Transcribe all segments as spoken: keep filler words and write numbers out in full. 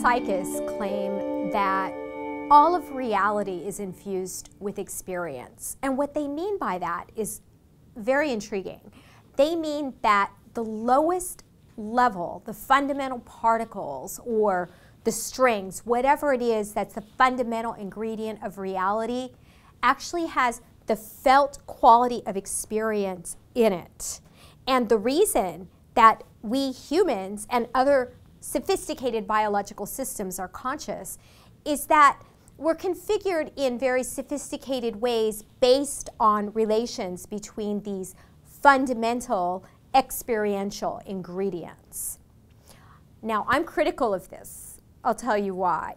Panpsychists claim that all of reality is infused with experience. And what they mean by that is very intriguing. They mean that the lowest level, the fundamental particles or the strings, whatever it is that's the fundamental ingredient of reality, actually has the felt quality of experience in it. And the reason that we humans and other sophisticated biological systems are conscious is that we're configured in very sophisticated ways based on relations between these fundamental experiential ingredients. Now, I'm critical of this. I'll tell you why.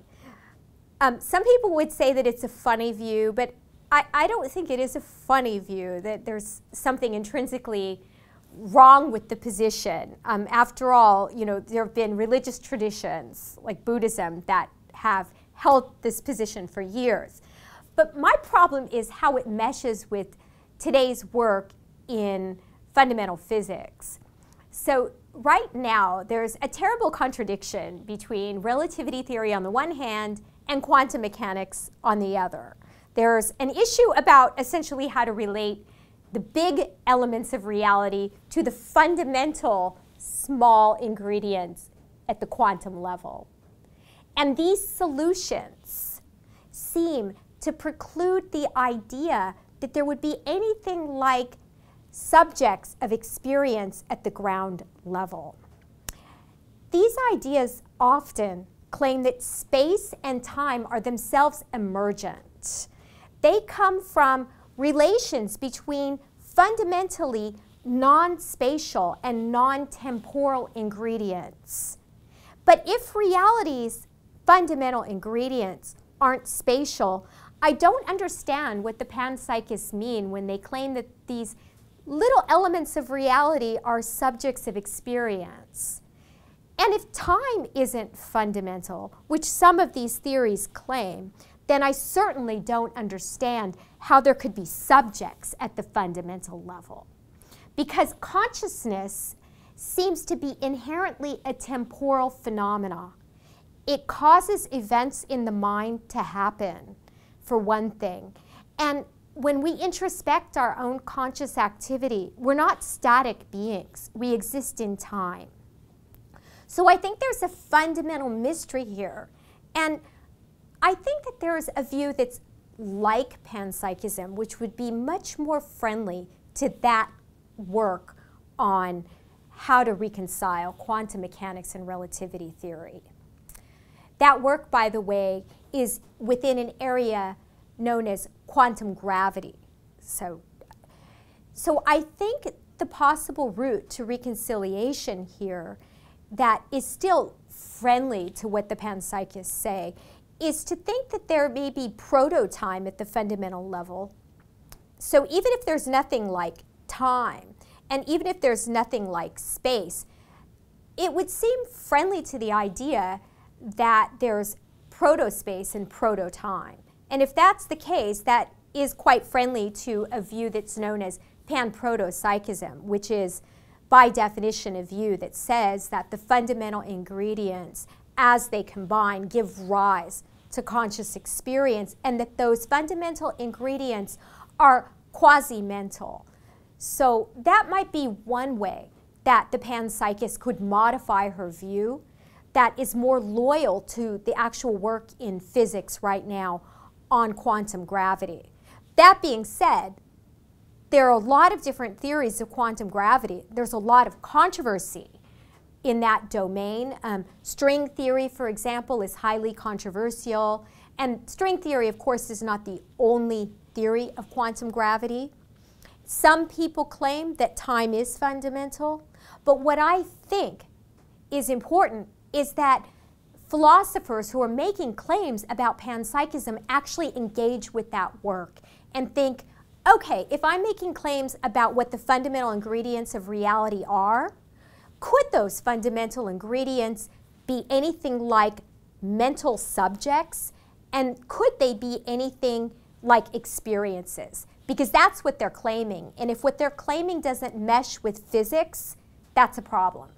Um, some people would say that it's a funny view, but I, I don't think it is a funny view, that there's something intrinsically wrong with the position. Um, after all, you know, there have been religious traditions like Buddhism that have held this position for years. But my problem is how it meshes with today's work in fundamental physics. So right now, there's a terrible contradiction between relativity theory on the one hand and quantum mechanics on the other. There's an issue about essentially how to relate the big elements of reality to the fundamental small ingredients at the quantum level. And these solutions seem to preclude the idea that there would be anything like subjects of experience at the ground level. These ideas often claim that space and time are themselves emergent. They come from relations between fundamentally non-spatial and non-temporal ingredients. But if reality's fundamental ingredients aren't spatial, I don't understand what the panpsychists mean when they claim that these little elements of reality are subjects of experience. And if time isn't fundamental, which some of these theories claim, then I certainly don't understand how there could be subjects at the fundamental level. Because consciousness seems to be inherently a temporal phenomena. It causes events in the mind to happen, for one thing. And when we introspect our own conscious activity, we're not static beings. We exist in time. So I think there's a fundamental mystery here. And I think that there is a view that's like panpsychism, which would be much more friendly to that work on how to reconcile quantum mechanics and relativity theory. That work, by the way, is within an area known as quantum gravity. So, so I think the possible route to reconciliation here that is still friendly to what the panpsychists say is to think that there may be proto-time at the fundamental level. So even if there's nothing like time, and even if there's nothing like space, it would seem friendly to the idea that there's proto-space and proto-time. And if that's the case, that is quite friendly to a view that's known as pan-proto-psychism, which is, by definition, a view that says that the fundamental ingredients, as they combine, give rise to conscious experience, and that those fundamental ingredients are quasimental. So that might be one way that the panpsychist could modify her view that is more loyal to the actual work in physics right now on quantum gravity. That being said, there are a lot of different theories of quantum gravity. There's a lot of controversy in that domain. Um, string theory, for example, is highly controversial. And string theory, of course, is not the only theory of quantum gravity. Some people claim that time is fundamental. But what I think is important is that philosophers who are making claims about panpsychism actually engage with that work and think, okay, if I'm making claims about what the fundamental ingredients of reality are, could those fundamental ingredients be anything like mental subjects? And could they be anything like experiences? Because that's what they're claiming. And if what they're claiming doesn't mesh with physics, that's a problem.